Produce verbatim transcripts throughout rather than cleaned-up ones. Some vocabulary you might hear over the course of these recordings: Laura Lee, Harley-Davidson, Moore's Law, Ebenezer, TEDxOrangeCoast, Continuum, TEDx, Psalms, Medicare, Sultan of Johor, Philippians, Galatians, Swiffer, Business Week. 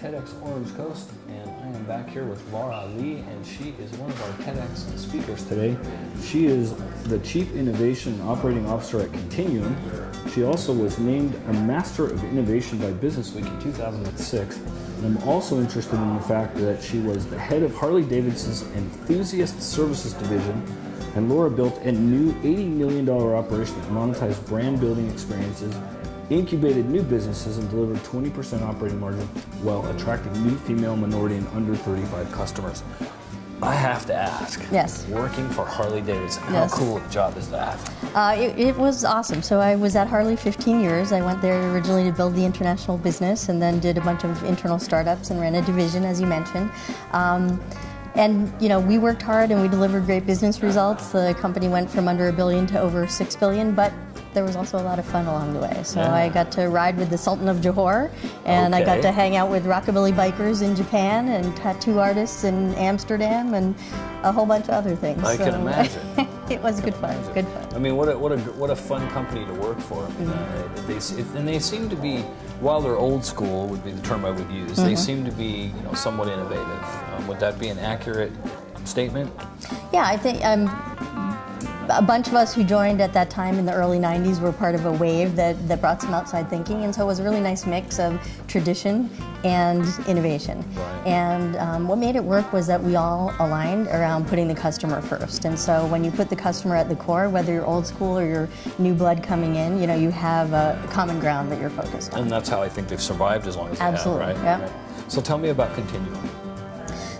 TEDx Orange Coast, and I am back here with Laura Lee, and she is one of our TEDx speakers today. She is the Chief Innovation Operating Officer at Continuum. She also was named a Master of Innovation by Business Week in two thousand six. And I'm also interested in the fact that she was the head of Harley-Davidson's Enthusiast Services Division, and Laura built a new eighty million dollar operation that monetized brand building experiences, incubated new businesses, and delivered twenty percent operating margin while attracting new female, minority, and under thirty-five customers. I have to ask. Yes. Working for Harley-Davidson, yes. How cool a job is that? Uh, it, it was awesome. So I was at Harley fifteen years. I went there originally to build the international business and then did a bunch of internal startups and ran a division, as you mentioned. Um, And, you know, we worked hard and we delivered great business results. The company went from under a billion to over six billion, but there was also a lot of fun along the way. So yeah. I got to ride with the Sultan of Johor, and okay. I got to hang out with rockabilly bikers in Japan and tattoo artists in Amsterdam and a whole bunch of other things. I so, can imagine. It was good fun, imagine. good fun. I mean, what a, what a, what a fun company to work for. I mean, mm-hmm. uh, they, it, and they seem to be, while they're old school would be the term I would use, mm-hmm. they seem to be, you know, somewhat innovative. Um, would that be an accurate statement? Yeah, I think um, a bunch of us who joined at that time in the early nineties were part of a wave that, that brought some outside thinking, and so it was a really nice mix of tradition and innovation. Right. And um, what made it work was that we all aligned around putting the customer first. And so when you put the customer at the core, whether you're old school or you're new blood coming in, you know, you have a common ground that you're focused on. And that's how I think they've survived as long as they Absolutely. have, right? Yeah. Right. So tell me about Continuum.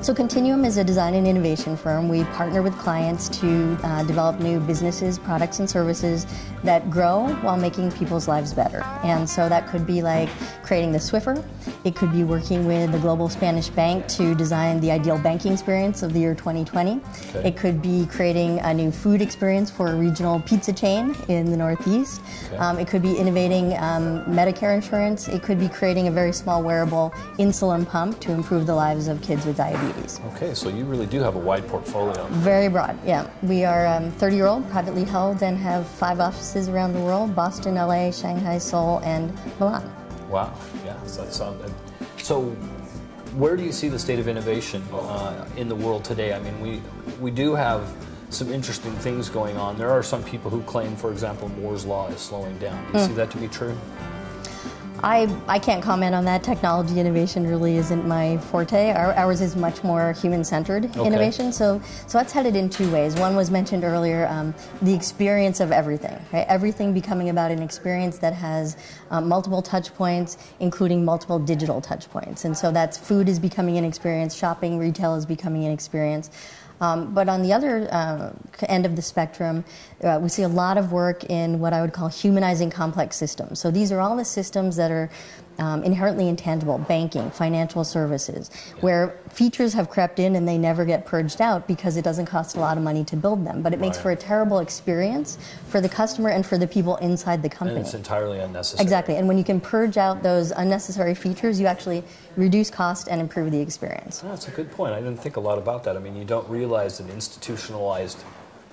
So Continuum is a design and innovation firm. We partner with clients to uh, develop new businesses, products, and services that grow while making people's lives better. And so that could be like creating the Swiffer. It could be working with the global Spanish bank to design the ideal banking experience of the year twenty twenty. Okay. It could be creating a new food experience for a regional pizza chain in the Northeast. Okay. Um, it could be innovating um, Medicare insurance. It could be creating a very small wearable insulin pump to improve the lives of kids with diabetes. Okay, so you really do have a wide portfolio. Very broad, yeah. We are um, thirty-year-old, privately held, and have five offices around the world: Boston, L A, Shanghai, Seoul, and Milan. Wow, yeah, so that sounds. So, where do you see the state of innovation uh, in the world today? I mean, we we do have some interesting things going on. There are some people who claim, for example, Moore's Law is slowing down. Do you mm. see that to be true? I, I can't comment on that. Technology innovation really isn't my forte. Our, ours is much more human-centered okay. innovation. So, so that's headed in two ways. One was mentioned earlier, um, the experience of everything, right? Everything becoming about an experience that has um, multiple touch points, including multiple digital touch points. And so that's food is becoming an experience, shopping, retail is becoming an experience. Um, but on the other uh, end of the spectrum, uh, we see a lot of work in what I would call humanizing complex systems. So these are all the systems that are um, inherently intangible: banking, financial services, yeah. where features have crept in and they never get purged out because it doesn't cost a lot of money to build them. But it right. makes for a terrible experience for the customer and for the people inside the company. And it's entirely unnecessary. Exactly. And when you can purge out those unnecessary features, you actually reduce cost and improve the experience. That's a good point. I didn't think a lot about that. I mean, you don't realize that institutionalized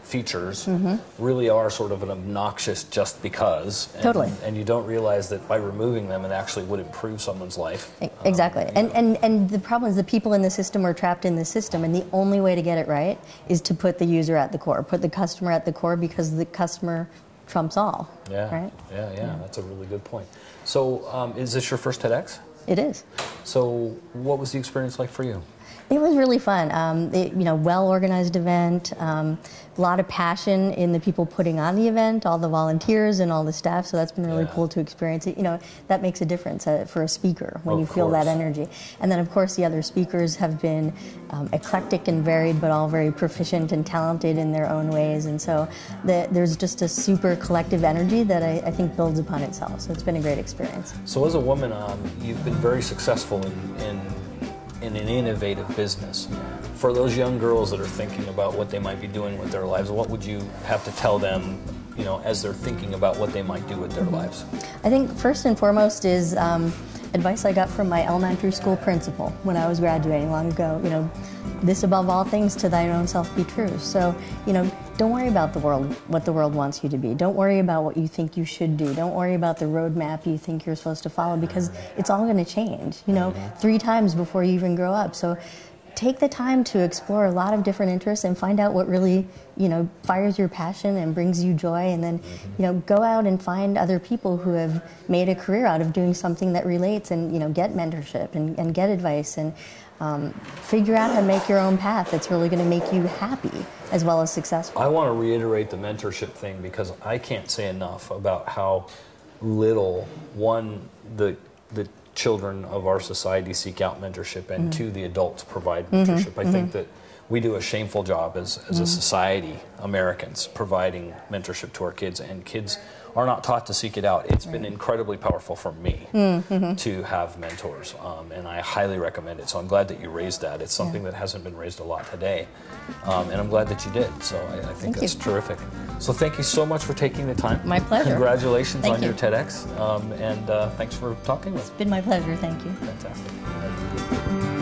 features mm-hmm. really are sort of an obnoxious just because. And, totally. And you don't realize that by removing them it actually would improve someone's life. Exactly. Um, and, and, and the problem is the people in the system are trapped in the system, and the only way to get it right is to put the user at the core, put the customer at the core, because the customer trumps all. Yeah, right? yeah, yeah, yeah. That's a really good point. So um, is this your first TEDx? It is. So what was the experience like for you? It was really fun. Um, it, you know, well-organized event, um, a lot of passion in the people putting on the event, all the volunteers and all the staff, so that's been really yeah. cool to experience. You know, that makes a difference uh, for a speaker when of you feel course. that energy. And then, of course, the other speakers have been um, eclectic and varied, but all very proficient and talented in their own ways, and so the, there's just a super collective energy that I, I think builds upon itself, so it's been a great experience. So as a woman, um, you've been very successful in, in in an innovative business. For those young girls that are thinking about what they might be doing with their lives, what would you have to tell them, you know, as they're thinking about what they might do with their lives? I think first and foremost is um, advice I got from my elementary school principal when I was graduating long ago. You know, this above all things, to thine own self be true. So, you know, don't worry about the world, what the world wants you to be. Don't worry about what you think you should do. Don't worry about the roadmap you think you're supposed to follow, because it's all going to change, you know, three times before you even grow up. So take the time to explore a lot of different interests and find out what really, you know, fires your passion and brings you joy, and then, you know, go out and find other people who have made a career out of doing something that relates, and, you know, get mentorship and, and get advice, and um, figure out how to make your own path that's really going to make you happy as well as successful. I want to reiterate the mentorship thing, because I can't say enough about how little, one, the, the children of our society seek out mentorship, and mm-hmm. two, the adults provide mentorship. Mm-hmm. I think mm-hmm. that we do a shameful job as, as mm-hmm. a society, Americans, providing mentorship to our kids, and kids are not taught to seek it out. It's right. been incredibly powerful for me mm-hmm. to have mentors, um, and I highly recommend it. So I'm glad that you raised that. It's something yeah. that hasn't been raised a lot today, um, and I'm glad that you did. So I, I think thank that's you. terrific. So thank you so much for taking the time. My pleasure. Congratulations thank on you. your TEDx, um, and uh, thanks for talking with me. It's been my pleasure. Thank you. Fantastic.